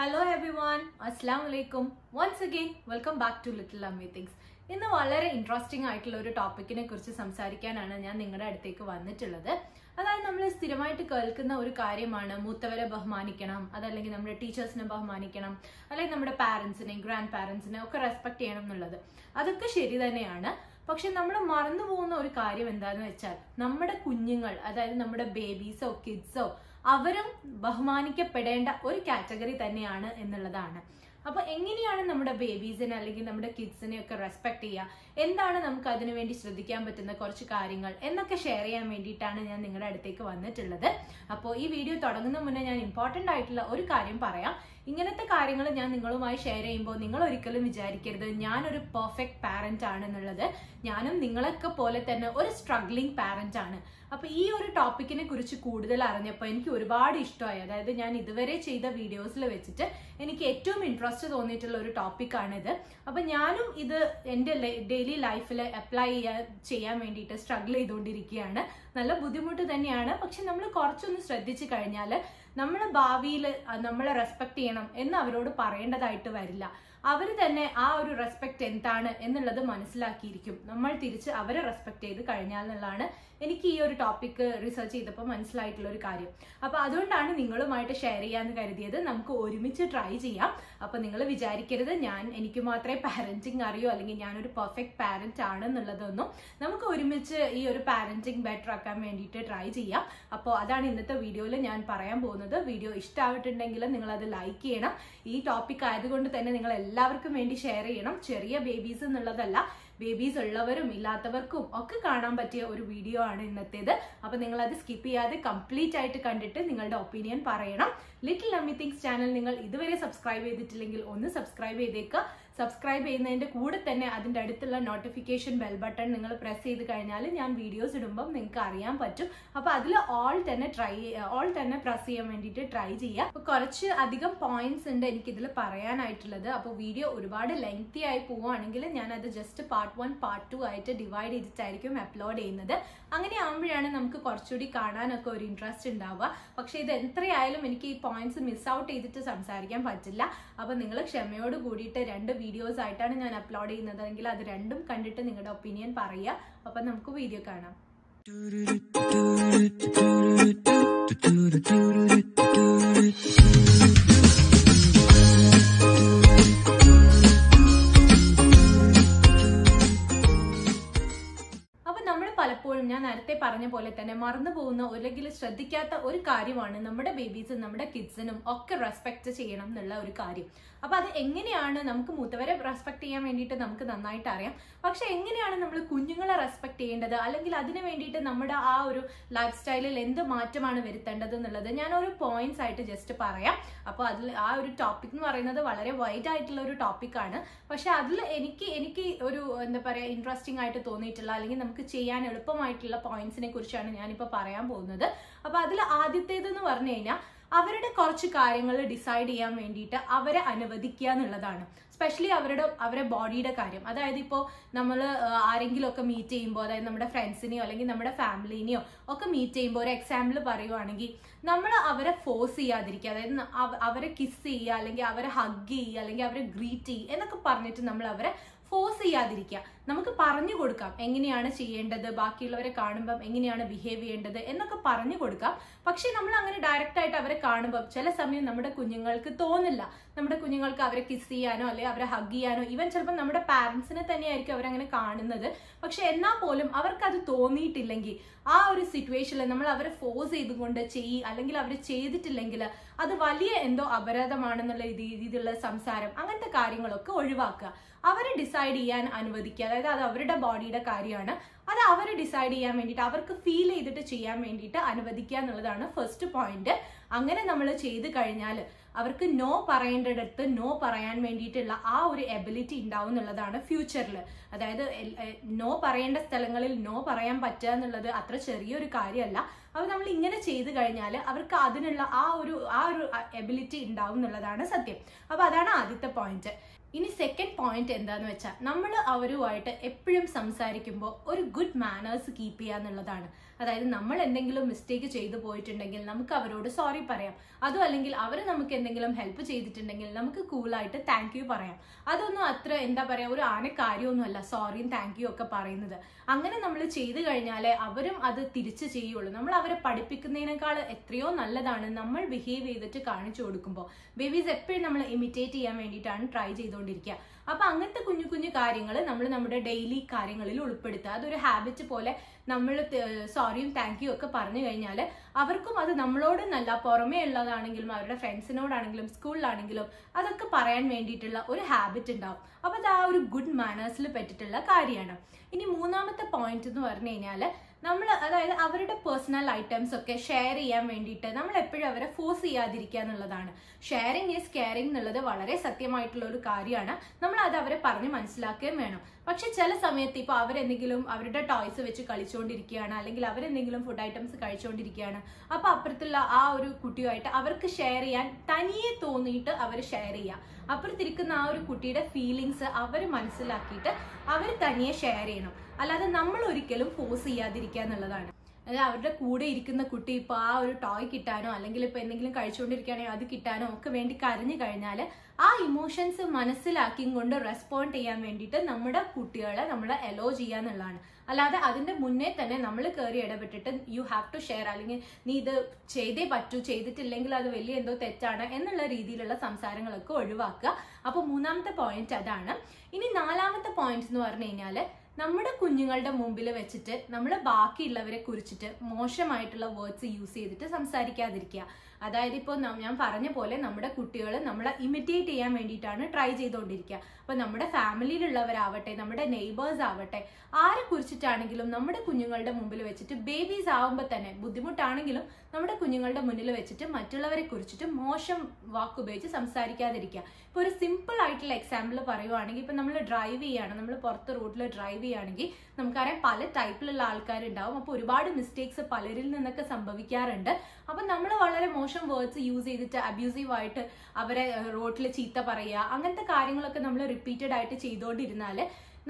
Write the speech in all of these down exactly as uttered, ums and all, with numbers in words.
Hello everyone, Assalamualaikum. Once again, welcome back to Little Ami Things. In the very interesting ആയിട്ടുള്ള ഒരു ടോപ്പിക്കിനെ കുറിച്ച് സംസാരിക്കാനാണ് ഞാൻ നിങ്ങളുടെ അടുത്തേക്ക് വന്നിട്ടുള്ളത്. അതായത് നമ്മൾ സ്ഥിരമായിട്ട് കേൾക്കുന്ന ഒരു കാര്യമാണ് മൂത്തവരെ ബഹുമാനിക്കണം, അതല്ലെങ്കിൽ നമ്മുടെ ടീച്ചേഴ്സിനെ ബഹുമാനിക്കണം, അല്ലെങ്കിൽ നമ്മുടെ പാരന്റ്സിനെ, ഗ്രാൻഡ് പാരന്റ്സിനെ ഒക്കെ റെസ്പെക്ട് ചെയ്യണം എന്നുള്ളത്. അതൊക്കെ ശരി തന്നെയാണ്. പക്ഷെ നമ്മൾ മറന്നു പോകുന്ന ഒരു കാര്യം എന്താണെന്ന് വെച്ചാൽ നമ്മുടെ കുഞ്ഞുങ്ങൾ, അതായത് നമ്മുടെ ബേബീസോ കിഡ്സോ അവരും ബഹുമാനിക്കപ്പെടേണ്ട ഒരു കാറ്റഗറി തന്നെയാണ് എന്നുള്ളതാണ്. അപ്പോൾ എങ്ങനെയാണ് നമ്മുടെ ബേബീസിനെ അല്ലെങ്കിൽ നമ്മുടെ കിഡ്സിനെ ഒക്കെ റെസ്പെക്ട് ചെയ്യുക, എന്താണ് നമുക്ക് അതിനുവേണ്ടി ശ്രദ്ധിക്കാൻ പറ്റുന്ന കുറച്ച് കാര്യങ്ങൾ എന്നൊക്കെ ഷെയർ ചെയ്യാൻ വേണ്ടിയിട്ടാണ് ഞാൻ നിങ്ങളുടെ അടുത്തേക്ക് വന്നിട്ടുള്ളത്. അപ്പോൾ ഈ വീഡിയോ തുടങ്ങുന്ന മുന്നേ ഞാൻ ഇമ്പോർട്ടൻ്റ് ആയിട്ടുള്ള ഒരു കാര്യം പറയാം. ഇങ്ങനത്തെ കാര്യങ്ങൾ ഞാൻ നിങ്ങളുമായി ഷെയർ ചെയ്യുമ്പോൾ നിങ്ങൾ ഒരിക്കലും വിചാരിക്കരുത് ഞാനൊരു പെർഫെക്റ്റ് പാരന്റ് ആണെന്നുള്ളത്. ഞാനും നിങ്ങളൊക്കെ പോലെ തന്നെ ഒരു സ്ട്രഗ്ലിംഗ് പാരന്റ് ആണ്. അപ്പോൾ ഈ ഒരു ടോപ്പിക്കിനെ കുറിച്ച് കൂടുതൽ അറിഞ്ഞപ്പോൾ എനിക്ക് ഒരുപാട് ഇഷ്ടമായി. അതായത് ഞാൻ ഇതുവരെ ചെയ്ത വീഡിയോസിൽ വെച്ചിട്ട് എനിക്ക് ഏറ്റവും ഇൻട്രസ്റ്റ് തോന്നിയിട്ടുള്ള ഒരു ടോപ്പിക്കാണിത്. അപ്പോൾ ഞാനും ഇത് എൻ്റെ ഡെയിലി ലൈഫിൽ അപ്ലൈ ചെയ്യാൻ ചെയ്യാൻ വേണ്ടിയിട്ട് സ്ട്രഗിൾ ചെയ്തുകൊണ്ടിരിക്കുകയാണ്. നല്ല ബുദ്ധിമുട്ട് തന്നെയാണ്. പക്ഷെ നമ്മൾ കുറച്ചൊന്ന് ശ്രദ്ധിച്ചു കഴിഞ്ഞാൽ നമ്മളെ ഭാവിയിൽ നമ്മളെ റെസ്പെക്ട് ചെയ്യണം എന്ന് അവരോട് പറയേണ്ടതായിട്ട് വരില്ല. അവർ തന്നെ ആ ഒരു റെസ്പെക്ട് എന്താണ് എന്നുള്ളത് മനസ്സിലാക്കിയിരിക്കും നമ്മൾ തിരിച്ച് അവരെ റെസ്പെക്ട് ചെയ്ത് കഴിഞ്ഞാൽ എന്നുള്ളതാണ് എനിക്ക് ഈ ഒരു ടോപ്പിക്ക് റിസർച്ച് ചെയ്തപ്പോൾ മനസ്സിലായിട്ടുള്ള ഒരു കാര്യം. അപ്പോൾ അതുകൊണ്ടാണ് നിങ്ങളുമായിട്ട് ഷെയർ ചെയ്യാമെന്ന് കരുതിയത്. നമുക്ക് ഒരുമിച്ച് ട്രൈ ചെയ്യാം. അപ്പോൾ നിങ്ങൾ വിചാരിക്കരുത് ഞാൻ എനിക്ക് മാത്രമേ പാരന്റിങ് അറിയൂ അല്ലെങ്കിൽ ഞാനൊരു പെർഫെക്റ്റ് പാരന്റ് ആണെന്നുള്ളതൊന്നും. നമുക്ക് ഒരുമിച്ച് ഈ ഒരു പാരന്റിങ് ബെറ്റർ ആക്കാൻ വേണ്ടിയിട്ട് ട്രൈ ചെയ്യാം. അപ്പോൾ അതാണ് ഇന്നത്തെ വീഡിയോയിൽ ഞാൻ പറയാൻ പോകുന്നത്. വീഡിയോ ഇഷ്ടമായിട്ടുണ്ടെങ്കിൽ നിങ്ങളത് ലൈക്ക് ചെയ്യണം. ഈ ടോപ്പിക് ആയതുകൊണ്ട് തന്നെ നിങ്ങൾ എല്ലാവർക്കും വേണ്ടി ഷെയർ ചെയ്യണം. ചെറിയ ബേബീസ് എന്നുള്ളതല്ല, ബേബീസ് ഉള്ളവരും ഇല്ലാത്തവർക്കും ഒക്കെ കാണാൻ പറ്റിയ ഒരു വീഡിയോ ആണ് ഇന്നത്തേത്. അപ്പൊ നിങ്ങൾ അത് സ്കിപ്പ് ചെയ്യാതെ കംപ്ലീറ്റ് ആയിട്ട് കണ്ടിട്ട് നിങ്ങളുടെ ഒപ്പീനിയൻ പറയണം. ലിറ്റിൽ അമ്മി തിങ്സ് ചാനൽ നിങ്ങൾ ഇതുവരെ സബ്സ്ക്രൈബ് ചെയ്തിട്ടില്ലെങ്കിൽ ഒന്ന് സബ്സ്ക്രൈബ് ചെയ്തേക്കുക. സബ്സ്ക്രൈബ് ചെയ്യുന്നതിന്റെ കൂടെ തന്നെ അതിന്റെ അടുത്തുള്ള നോട്ടിഫിക്കേഷൻ ബെൽ ബട്ടൺ നിങ്ങൾ പ്രസ് ചെയ്ത് കഴിഞ്ഞാൽ ഞാൻ വീഡിയോസ് ഇടുമ്പോൾ നിങ്ങൾക്ക് അറിയാൻ പറ്റും. അപ്പൊ അതിൽ ഓൾ തന്നെ ട്രൈ ഓൾ തന്നെ പ്രസ് ചെയ്യാൻ വേണ്ടിയിട്ട് ട്രൈ ചെയ്യുക. അപ്പൊ കുറച്ച് അധികം പോയിന്റ്സ് ഉണ്ട് എനിക്കിതിൽ പറയാനായിട്ടുള്ളത്. അപ്പൊ വീഡിയോ ഒരുപാട് ലെങ്തി ആയി പോവുകയാണെങ്കിൽ ഞാൻ അത് just part one part two ആയിട്ട് ഡിവൈഡ് ചെയ്തിട്ടായിരിക്കും അപ്ലോഡ് ചെയ്യുന്നത്. അങ്ങനെ ആകുമ്പോഴാണ് നമുക്ക് കുറച്ചുകൂടി കാണാനൊക്കെ ഒരു ഇൻട്രസ്റ്റ് ഉണ്ടാവുക. പക്ഷേ ഇത് എത്രയായാലും എനിക്ക് ഈ പോയിന്റ്സ് മിസ് ഔട്ട് ചെയ്തിട്ട് സംസാരിക്കാൻ പറ്റില്ല. അപ്പം നിങ്ങൾ ക്ഷമയോട് കൂടിയിട്ട് രണ്ട് വീഡിയോസ് ആയിട്ടാണ് ഞാൻ അപ്ലോഡ് ചെയ്യുന്നത് എങ്കിൽ അത് രണ്ടും കണ്ടിട്ട് നിങ്ങളുടെ ഒപ്പീനിയൻ പറയുക. അപ്പം നമുക്ക് വീഡിയോ കാണാം. ഞാൻ നേരത്തെ പറഞ്ഞ പോലെ തന്നെ മറന്നു പോകുന്ന അല്ലെങ്കിൽ ശ്രദ്ധിക്കാത്ത ഒരു കാര്യമാണ് നമ്മുടെ ബേബീസും നമ്മുടെ കിഡ്സിനും ഒക്കെ റെസ്പെക്ട് ചെയ്യണം എന്നുള്ള ഒരു കാര്യം. അപ്പൊ അത് എങ്ങനെയാണ് നമുക്ക് മൂത്തവരെ റെസ്പെക്ട് ചെയ്യാൻ വേണ്ടിയിട്ട് നമുക്ക് നന്നായിട്ട് അറിയാം. പക്ഷെ എങ്ങനെയാണ് നമ്മൾ കുഞ്ഞുങ്ങളെ റെസ്പെക്ട് ചെയ്യേണ്ടത് അല്ലെങ്കിൽ അതിന് വേണ്ടിയിട്ട് നമ്മുടെ ആ ഒരു ലൈഫ് സ്റ്റൈലിൽ എന്ത് മാറ്റമാണ് വരുത്തേണ്ടത് എന്നുള്ളത് ഞാൻ ഒരു പോയിന്റ്സ് ആയിട്ട് ജസ്റ്റ് പറയാം. അപ്പൊ അതിൽ ആ ഒരു ടോപ്പിക് എന്ന് പറയുന്നത് വളരെ വൈഡ് ആയിട്ടുള്ള ഒരു ടോപ്പിക്കാണ്. പക്ഷെ അതിൽ എനിക്ക് എനിക്ക് ഒരു എന്താ പറയാ ഇൻട്രസ്റ്റിംഗ് ആയിട്ട് തോന്നിയിട്ടുള്ള അല്ലെങ്കിൽ നമുക്ക് ചെയ്യാൻ എളുപ്പമായിട്ടുള്ള പോയിന്റ്സിനെ കുറിച്ചാണ് ഞാനിപ്പോൾ പറയാൻ പോകുന്നത്. അപ്പൊ അതിൽ ആദ്യത്തേതെന്ന് പറഞ്ഞു കഴിഞ്ഞാൽ അവരുടെ കുറച്ച് കാര്യങ്ങൾ ഡിസൈഡ് ചെയ്യാൻ വേണ്ടിയിട്ട് അവരെ അനുവദിക്കുക എന്നുള്ളതാണ്. സ്പെഷ്യലി അവരുടെ അവരുടെ ബോഡിയുടെ കാര്യം. അതായത് ഇപ്പോൾ നമ്മൾ ആരെങ്കിലും ഒക്കെ മീറ്റ് ചെയ്യുമ്പോൾ, അതായത് നമ്മുടെ ഫ്രണ്ട്സിനെയോ അല്ലെങ്കിൽ നമ്മുടെ ഫാമിലിനെയോ ഒക്കെ മീറ്റ് ചെയ്യുമ്പോൾ ഒരു എക്സാമ്പിൾ പറയുവാണെങ്കിൽ നമ്മൾ അവരെ ഫോഴ്സ് ചെയ്യാതിരിക്കുക. അതായത് അവരെ കിസ് ചെയ്യുക അല്ലെങ്കിൽ അവരെ ഹഗ് ചെയ്യുക അല്ലെങ്കിൽ അവരെ ഗ്രീറ്റ് ചെയ്യുക എന്നൊക്കെ പറഞ്ഞിട്ട് നമ്മൾ അവരെ ഫോഴ്സ് ചെയ്യാതിരിക്കുക. നമുക്ക് പറഞ്ഞു കൊടുക്കാം എങ്ങനെയാണ് ചെയ്യേണ്ടത്, ബാക്കിയുള്ളവരെ കാണുമ്പം എങ്ങനെയാണ് ബിഹേവ് ചെയ്യേണ്ടത് എന്നൊക്കെ പറഞ്ഞു കൊടുക്കാം. പക്ഷെ നമ്മൾ അങ്ങനെ ഡയറക്റ്റ് ആയിട്ട് അവരെ കാണുമ്പം ചില സമയം നമ്മുടെ കുഞ്ഞുങ്ങൾക്ക് തോന്നില്ല. നമ്മുടെ കുഞ്ഞുങ്ങൾക്ക് അവരെ കിസ് ചെയ്യാനോ അല്ലെങ്കിൽ അവരെ ഹഗ് ചെയ്യാനോ, ഇവൻ ചിലപ്പോൾ നമ്മുടെ പാരന്റ്സിനെ തന്നെയായിരിക്കും അവരങ്ങനെ കാണുന്നത്. പക്ഷെ എന്നാൽ പോലും അവർക്കത് തോന്നിയിട്ടില്ലെങ്കിൽ ആ ഒരു സിറ്റുവേഷനിൽ നമ്മൾ അവരെ ഫോഴ്സ് ചെയ്തുകൊണ്ട് ചെയ്യ് അല്ലെങ്കിൽ അവർ ചെയ്തിട്ടില്ലെങ്കിൽ അത് വലിയ എന്തോ അപരാധമാണെന്നുള്ള രീതിയിലുള്ള സംസാരം അങ്ങനത്തെ കാര്യങ്ങളൊക്കെ ഒഴിവാക്കുക. അവരെ ഡിസൈഡ് ചെയ്യാൻ അനുവദിക്കുക. അതായത് അത് അവരുടെ ബോഡിയുടെ കാര്യമാണ്. അത് അവർ ഡിസൈഡ് ചെയ്യാൻ വേണ്ടിയിട്ട് അവർക്ക് ഫീൽ ചെയ്തിട്ട് ചെയ്യാൻ വേണ്ടിയിട്ട് അനുവദിക്കുക എന്നുള്ളതാണ് ഫസ്റ്റ് പോയിന്റ്. അങ്ങനെ നമ്മൾ ചെയ്ത് കഴിഞ്ഞാൽ അവർക്ക് നോ പറയേണ്ടടുത്ത് നോ പറയാൻ വേണ്ടിയിട്ടുള്ള ആ ഒരു എബിലിറ്റി ഉണ്ടാവും എന്നുള്ളതാണ് ഫ്യൂച്ചറിൽ. അതായത് നോ പറയേണ്ട സ്ഥലങ്ങളിൽ നോ പറയാൻ പറ്റുക എന്നുള്ളത് അത്ര ചെറിയൊരു കാര്യമല്ല. അപ്പോൾ നമ്മൾ ഇങ്ങനെ ചെയ്ത് കഴിഞ്ഞാൽ അവർക്ക് അതിനുള്ള ആ ഒരു ആ ഒരു എബിലിറ്റി ഉണ്ടാവും എന്നുള്ളതാണ് സത്യം. അപ്പോൾ അതാണ് ആദ്യത്തെ പോയിന്റ്. ഇനി സെക്കൻഡ് പോയിന്റ് എന്താണെന്ന് വെച്ചാൽ നമ്മൾ അവരുമായിട്ട് എപ്പോഴും സംസാരിക്കുമ്പോൾ ഒരു ഗുഡ് മാനേഴ്സ് കീപ്പ് ചെയ്യുക എന്നുള്ളതാണ്. അതായത് നമ്മൾ എന്തെങ്കിലും മിസ്റ്റേക്ക് ചെയ്തു പോയിട്ടുണ്ടെങ്കിൽ നമുക്ക് അവരോട് സോറി പറയാം. അതും അല്ലെങ്കിൽ അവർ നമുക്ക് എന്തെങ്കിലും ഹെൽപ്പ് ചെയ്തിട്ടുണ്ടെങ്കിൽ നമുക്ക് കൂളായിട്ട് താങ്ക് യു പറയാം. അതൊന്നും അത്ര എന്താ പറയുക ഒരു ആന കാര്യമൊന്നുമല്ല സോറിയും താങ്ക് യു ഒക്കെ പറയുന്നത്. അങ്ങനെ നമ്മൾ ചെയ്തു കഴിഞ്ഞാലേ അവരും അത് തിരിച്ച് ചെയ്യുള്ളൂ. നമ്മൾ അവരെ പഠിപ്പിക്കുന്നതിനേക്കാൾ എത്രയോ നല്ലതാണ് നമ്മൾ ബിഹേവ് ചെയ്തിട്ട് കാണിച്ചു കൊടുക്കുമ്പോൾ. ബേബീസ് എപ്പോഴും നമ്മൾ ഇമിറ്റേറ്റ് ചെയ്യാൻ വേണ്ടിയിട്ടാണ് ട്രൈ ചെയ്തത്. അപ്പൊ അങ്ങനത്തെ കുഞ്ഞു കുഞ്ഞു കാര്യങ്ങൾ നമ്മൾ നമ്മുടെ ഡെയിലി കാര്യങ്ങളിൽ ഉൾപ്പെടുത്തുക. അതൊരു ഹാബിറ്റ് പോലെ നമ്മൾ സോറിയും താങ്ക് യു ഒക്കെ പറഞ്ഞു കഴിഞ്ഞാൽ അവർക്കും അത് നമ്മളോട് നല്ല പുറമേ ഉള്ളതാണെങ്കിലും അവരുടെ ഫ്രണ്ട്സിനോടാണെങ്കിലും സ്കൂളിലാണെങ്കിലും അതൊക്കെ പറയാൻ വേണ്ടിയിട്ടുള്ള ഒരു ഹാബിറ്റ് ഉണ്ടാവും. അപ്പോൾ അത് ആ ഒരു ഗുഡ് മാനേഴ്സിൽ പറ്റിയിട്ടുള്ള കാര്യമാണ്. ഇനി മൂന്നാമത്തെ പോയിന്റ് എന്ന് പറഞ്ഞു കഴിഞ്ഞാൽ നമ്മൾ അതായത് അവരുടെ പേഴ്സണൽ ഐറ്റംസ് ഒക്കെ ഷെയർ ചെയ്യാൻ വേണ്ടിയിട്ട് നമ്മൾ എപ്പോഴും അവരെ ഫോഴ്സ് ചെയ്യാതിരിക്കുക എന്നുള്ളതാണ്. ഷെയറിങ് ഈസ് കെയറിങ് എന്നുള്ളത് വളരെ സത്യമായിട്ടുള്ള ഒരു കാര്യമാണ്. നമ്മൾ അത് അവരെ പറഞ്ഞ് മനസ്സിലാക്കുകയും വേണം. പക്ഷെ ചില സമയത്ത് ഇപ്പോൾ അവരെന്തെങ്കിലും അവരുടെ ടോയ്സ് വെച്ച് കളിച്ചുകൊണ്ടിരിക്കുകയാണ് അല്ലെങ്കിൽ അവരെന്തെങ്കിലും ഫുഡ് ഐറ്റംസ് കഴിച്ചുകൊണ്ടിരിക്കുകയാണ്. അപ്പോൾ അപ്പുറത്തുള്ള ആ ഒരു കുട്ടിയുമായിട്ട് അവർക്ക് ഷെയർ ചെയ്യാൻ തനിയെ തോന്നിയിട്ട് അവർ ഷെയർ ചെയ്യുക. അപ്പുറത്തിരിക്കുന്ന ആ ഒരു കുട്ടിയുടെ ഫീലിങ്സ് അവർ മനസ്സിലാക്കിയിട്ട് അവർ തനിയെ ഷെയർ ചെയ്യണം. അല്ലാതെ നമ്മൾ ഒരിക്കലും ഫോഴ്സ് ചെയ്യാതിരിക്കുക എന്നുള്ളതാണ്. അതായത് അവരുടെ കൂടെ ഇരിക്കുന്ന കുട്ടി ഇപ്പോൾ ആ ഒരു ടോയ് കിട്ടാനോ അല്ലെങ്കിൽ ഇപ്പോൾ എന്തെങ്കിലും കഴിച്ചുകൊണ്ടിരിക്കുകയാണെങ്കിൽ അത് കിട്ടാനോ ഒക്കെ വേണ്ടി കരഞ്ഞു കഴിഞ്ഞാൽ ആ ഇമോഷൻസ് മനസ്സിലാക്കിയും കൊണ്ട് റെസ്പോണ്ട് ചെയ്യാൻ വേണ്ടിയിട്ട് നമ്മുടെ കുട്ടികളെ നമ്മൾ അലോ ചെയ്യുക എന്നുള്ളതാണ്. അല്ലാതെ അതിൻ്റെ മുന്നേ തന്നെ നമ്മൾ കയറി ഇടപെട്ടിട്ട് യു ഹാവ് ടു ഷെയർ അല്ലെങ്കിൽ നീ ഇത് ചെയ്തേ പറ്റൂ, ചെയ്തിട്ടില്ലെങ്കിൽ അത് വലിയ എന്തോ തെറ്റാണ് എന്നുള്ള രീതിയിലുള്ള സംസാരങ്ങളൊക്കെ ഒഴിവാക്കുക. അപ്പോൾ മൂന്നാമത്തെ പോയിന്റ് അതാണ്. ഇനി നാലാമത്തെ പോയിന്റ് എന്ന് പറഞ്ഞു കഴിഞ്ഞാൽ നമ്മുടെ കുഞ്ഞുങ്ങളുടെ മുമ്പിൽ വെച്ചിട്ട് നമ്മൾ ബാക്കിയുള്ളവരെ കുറിച്ചിട്ട് മോശമായിട്ടുള്ള വേർഡ്സ് യൂസ് ചെയ്തിട്ട് സംസാരിക്കാതിരിക്കുക. അതായത് ഇപ്പോൾ ഞാൻ പറഞ്ഞ പോലെ നമ്മുടെ കുട്ടികൾ നമ്മളെ ഇമിറ്റേറ്റ് ചെയ്യാൻ വേണ്ടിയിട്ടാണ് ട്രൈ ചെയ്തുകൊണ്ടിരിക്കുക. അപ്പോൾ നമ്മുടെ ഫാമിലിയിലുള്ളവരാവട്ടെ നമ്മുടെ നെയ്ബേഴ്സ് ആവട്ടെ ആരെ കുറിച്ചിട്ടാണെങ്കിലും നമ്മുടെ കുഞ്ഞുങ്ങളുടെ മുമ്പിൽ വെച്ചിട്ട് ബേബീസ് ആവുമ്പോൾ തന്നെ ബുദ്ധിമുട്ടാണെങ്കിലും നമ്മുടെ കുഞ്ഞുങ്ങളുടെ മുന്നിൽ വെച്ചിട്ട് മറ്റുള്ളവരെ കുറിച്ചിട്ട് മോശം വാക്കുപയോഗിച്ച് സംസാരിക്കാതിരിക്കുക. ഇപ്പോൾ ഒരു സിമ്പിൾ ആയിട്ടുള്ള എക്സാമ്പിൾ പറയുവാണെങ്കിൽ ഇപ്പോൾ നമ്മൾ ഡ്രൈവ് ചെയ്യുകയാണ്, നമ്മൾ പുറത്ത് റോഡിൽ ഡ്രൈവ് ചെയ്യുകയാണെങ്കിൽ നമുക്കറിയാം പല ടൈപ്പിലുള്ള ആൾക്കാരുണ്ടാവും. അപ്പോൾ ഒരുപാട് മിസ്റ്റേക്സ് പലരിൽ നിന്നൊക്കെ സംഭവിക്കാറുണ്ട്. അപ്പം നമ്മൾ വളരെ മോശം വേർഡ്സ് യൂസ് ചെയ്തിട്ട് അബ്യൂസീവായിട്ട് അവരെ റോഡിൽ ചീത്ത പറയുക അങ്ങനത്തെ കാര്യങ്ങളൊക്കെ നമ്മൾ റിപ്പീറ്റഡ് ആയിട്ട് ചെയ്തുകൊണ്ടിരുന്നാൽ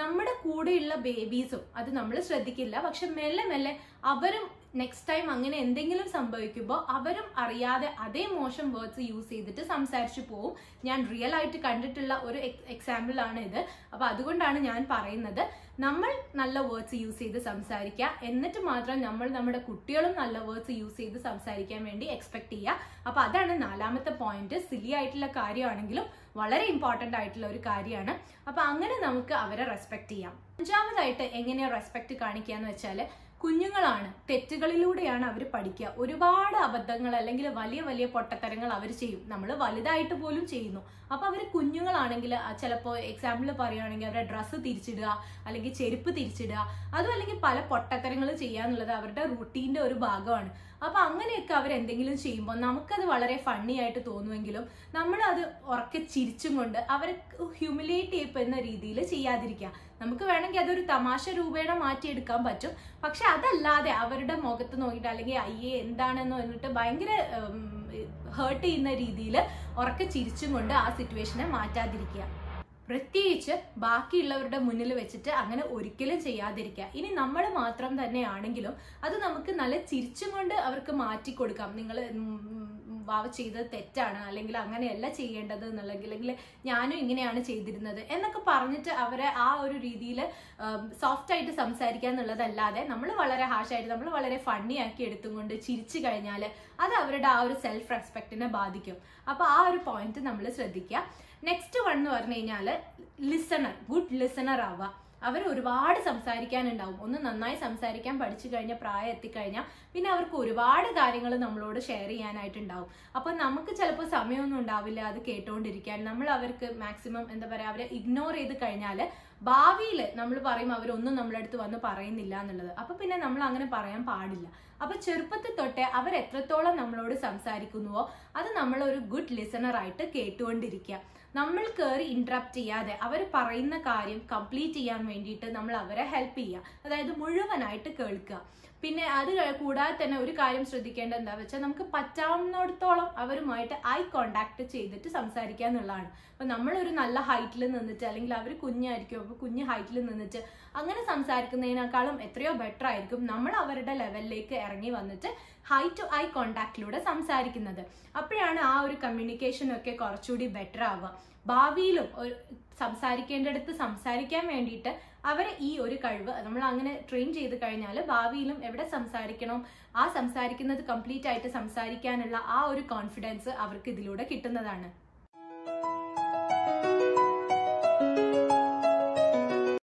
നമ്മുടെ കൂടെയുള്ള ബേബീസും അത് നമ്മൾ ശ്രദ്ധിക്കില്ല. പക്ഷെ മെല്ലെ മെല്ലെ അവരും നെക്സ്റ്റ് ടൈം അങ്ങനെ എന്തെങ്കിലും സംഭവിക്കുമ്പോൾ അവരും അറിയാതെ അതേ മോശം വേർഡ്സ് യൂസ് ചെയ്തിട്ട് സംസാരിച്ചു പോവും. ഞാൻ റിയൽ ആയിട്ട് കണ്ടിട്ടുള്ള ഒരു എക്സാമ്പിളാണ് ഇത്. അപ്പോൾ അതുകൊണ്ടാണ് ഞാൻ പറയുന്നത് നമ്മൾ നല്ല വേർഡ്സ് യൂസ് ചെയ്ത് സംസാരിക്കുക. എന്നിട്ട് മാത്രം നമ്മൾ നമ്മുടെ കുട്ടികളും നല്ല വേർഡ്സ് യൂസ് ചെയ്ത് സംസാരിക്കാൻ വേണ്ടി എക്സ്പെക്ട് ചെയ്യുക. അപ്പോൾ അതാണ് നാലാമത്തെ പോയിന്റ്. സിലി ആയിട്ടുള്ള കാര്യമാണെങ്കിലും വളരെ ഇമ്പോർട്ടൻ്റ് ആയിട്ടുള്ള ഒരു കാര്യമാണ്. അപ്പോൾ അങ്ങനെ നമുക്ക് അവരെ റെസ്പെക്ട് ചെയ്യാം. അഞ്ചാമതായിട്ട് എങ്ങനെയാണ് റെസ്പെക്ട് കാണിക്കുക എന്ന് വെച്ചാൽ കുഞ്ഞുങ്ങളാണ്, തെറ്റുകളിലൂടെയാണ് അവർ പഠിക്കുക. ഒരുപാട് അബദ്ധങ്ങൾ അല്ലെങ്കിൽ വലിയ വലിയ പൊട്ടത്തരങ്ങൾ അവർ ചെയ്യും, നമ്മൾ വലുതായിട്ട് പോലും ചെയ്യുന്നു. അപ്പോൾ അവർ കുഞ്ഞുങ്ങളാണെങ്കിൽ ചിലപ്പോൾ എക്സാമ്പിൾ പറയുകയാണെങ്കിൽ അവരുടെ ഡ്രസ്സ് തിരിച്ചിടുക അല്ലെങ്കിൽ ചെരുപ്പ് തിരിച്ചിടുക അതും അല്ലെങ്കിൽ പല പൊട്ടത്തരങ്ങൾ ചെയ്യുക എന്നുള്ളത് അവരുടെ റൂട്ടീൻ്റെ ഒരു ഭാഗമാണ്. അപ്പോൾ അങ്ങനെയൊക്കെ അവരെന്തെങ്കിലും ചെയ്യുമ്പോൾ നമുക്കത് വളരെ ഫണ്ണി ആയിട്ട് തോന്നുമെങ്കിലും നമ്മളത് ഉറക്കെ ചിരിച്ചും കൊണ്ട് അവരെ ഹ്യൂമിലേറ്റ് ചെയ്യപ്പെടുന്ന രീതിയിൽ ചെയ്യാതിരിക്കുക. നമുക്ക് വേണമെങ്കിൽ അതൊരു തമാശ രൂപേണ മാറ്റിയെടുക്കാൻ പറ്റും. പക്ഷെ അതല്ലാതെ അവരുടെ മുഖത്ത് നോക്കിയിട്ട് അല്ലെങ്കിൽ അയ്യേ എന്താണെന്ന് പറഞ്ഞിട്ട് ഭയങ്കര ഹേർട്ട് ചെയ്യുന്ന രീതിയിൽ ഉറക്കെ ചിരിച്ചും കൊണ്ട് ആ സിറ്റുവേഷനെ മാറ്റാതിരിക്കുക. പ്രത്യേകിച്ച് ബാക്കിയുള്ളവരുടെ മുന്നിൽ വെച്ചിട്ട് അങ്ങനെ ഒരിക്കലും ചെയ്യാതിരിക്കുക. ഇനി നമ്മൾ മാത്രം തന്നെയാണെങ്കിലും അത് നമുക്ക് നല്ല ചിരിച്ചും കൊണ്ട് അവർക്ക് മാറ്റിക്കൊടുക്കാം. നിങ്ങൾ വാവ ചെയ്തത് തെറ്റാണ് അല്ലെങ്കിൽ അങ്ങനെയല്ല ചെയ്യേണ്ടത് എന്നുള്ള അല്ലെങ്കിൽ ഞാനും ഇങ്ങനെയാണ് ചെയ്തിരുന്നത് എന്നൊക്കെ പറഞ്ഞിട്ട് അവരെ ആ ഒരു രീതിയിൽ സോഫ്റ്റായിട്ട് സംസാരിക്കുക എന്നുള്ളതല്ലാതെ നമ്മൾ വളരെ ഹാഷായിട്ട് നമ്മൾ വളരെ ഫണ്ണിയാക്കി എടുത്തുകൊണ്ട് ചിരിച്ചു കഴിഞ്ഞാൽ അത് അവരുടെ ആ ഒരു സെൽഫ് റെസ്പെക്റ്റിനെ ബാധിക്കും. അപ്പോൾ ആ ഒരു പോയിന്റ് നമ്മൾ ശ്രദ്ധിക്കുക. നെക്സ്റ്റ് വൺ എന്ന് പറഞ്ഞു കഴിഞ്ഞാൽ ലിസണർ, ഗുഡ് ലിസണർ ആവുക. അവർ ഒരുപാട് സംസാരിക്കാനുണ്ടാവും. ഒന്ന് നന്നായി സംസാരിക്കാൻ പഠിച്ചു കഴിഞ്ഞാൽ പ്രായം എത്തിക്കഴിഞ്ഞാൽ പിന്നെ അവർക്ക് ഒരുപാട് കാര്യങ്ങൾ നമ്മളോട് ഷെയർ ചെയ്യാനായിട്ടുണ്ടാവും. അപ്പോൾ നമുക്ക് ചിലപ്പോൾ സമയമൊന്നും ഉണ്ടാവില്ല അത് കേട്ടുകൊണ്ടിരിക്കാൻ. നമ്മൾ അവർക്ക് മാക്സിമം എന്താ പറയുക അവരെ ഇഗ്നോർ ചെയ്ത് കഴിഞ്ഞാൽ ഭാവിയിൽ നമ്മൾ പറയും അവരൊന്നും നമ്മുടെ അടുത്ത് വന്ന് പറയുന്നില്ല എന്നുള്ളത്. അപ്പം പിന്നെ നമ്മൾ അങ്ങനെ പറയാൻ പാടില്ല. അപ്പം ചെറുപ്പത്തിൽ തൊട്ടേ അവരെത്രത്തോളം നമ്മളോട് സംസാരിക്കുന്നുവോ അത് നമ്മളൊരു ഗുഡ് ലിസണറായിട്ട് കേട്ടുകൊണ്ടിരിക്കുക. നമ്മൾ കയറി ഇൻട്രപ്റ്റ് ചെയ്യാതെ അവർ പറയുന്ന കാര്യം കംപ്ലീറ്റ് ചെയ്യാൻ വേണ്ടിയിട്ട് നമ്മൾ അവരെ ഹെൽപ്പ് ചെയ്യുക. അതായത് മുഴുവനായിട്ട് കേൾക്കുക. പിന്നെ അത് കൂടാതെ തന്നെ ഒരു കാര്യം ശ്രദ്ധിക്കേണ്ടത് എന്താ വെച്ചാൽ നമുക്ക് പറ്റാവുന്നിടത്തോളം അവരുമായിട്ട് ഐ കോണ്ടാക്ട് ചെയ്തിട്ട് സംസാരിക്കുക എന്നുള്ളതാണ്. അപ്പോൾ നമ്മളൊരു നല്ല ഹൈറ്റിൽ നിന്നിട്ട് അല്ലെങ്കിൽ അവർ കുഞ്ഞായിരിക്കും, അപ്പോൾ കുഞ്ഞ് ഹൈറ്റിൽ നിന്നിട്ട് അങ്ങനെ സംസാരിക്കുന്നതിനേക്കാളും എത്രയോ ബെറ്റർ ആയിരിക്കും നമ്മൾ അവരുടെ ലെവലിലേക്ക് ഇറങ്ങി വന്നിട്ട് ഹൈ ടു ഐ കോണ്ടാക്റ്റിലൂടെ സംസാരിക്കുന്നത്. അപ്പോഴാണ് ആ ഒരു കമ്മ്യൂണിക്കേഷനൊക്കെ കുറച്ചുകൂടി ബെറ്റർ ആവുക. ഭാവിയിലും ഒരു സംസാരിക്കേണ്ടടുത്ത് സംസാരിക്കാൻ വേണ്ടിയിട്ട് അവരെ ഈ ഒരു കഴിവ് നമ്മൾ അങ്ങനെ ട്രെയിൻ ചെയ്ത് കഴിഞ്ഞാൽ ഭാവിയിലും എവിടെ സംസാരിക്കണം, ആ സംസാരിക്കുന്നത് കംപ്ലീറ്റ് ആയിട്ട് സംസാരിക്കാനുള്ള ആ ഒരു കോൺഫിഡൻസ് അവർക്ക് ഇതിലൂടെ കിട്ടുന്നതാണ്.